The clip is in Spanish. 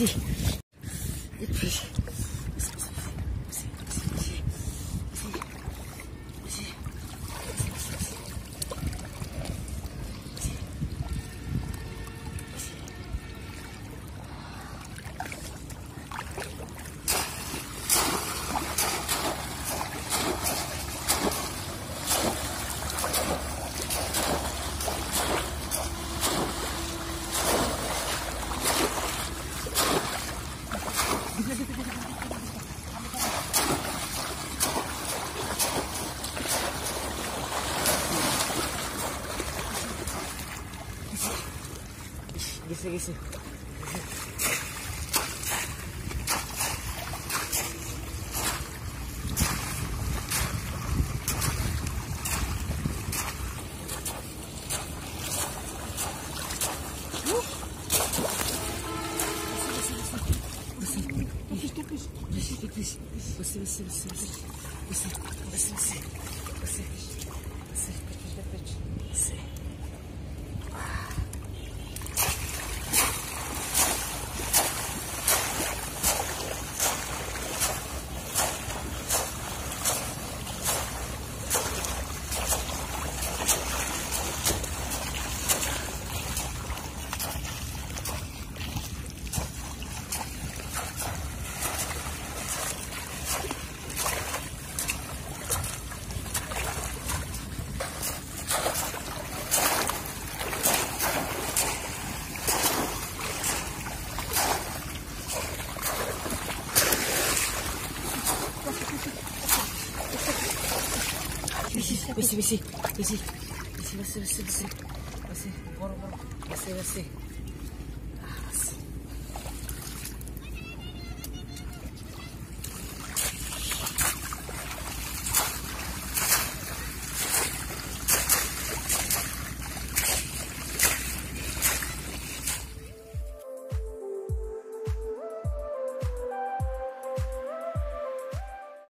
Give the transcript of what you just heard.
Seguir. Besi, besi, besi, besi, besi, besi, besi, besi, boro, boro, besi, besi.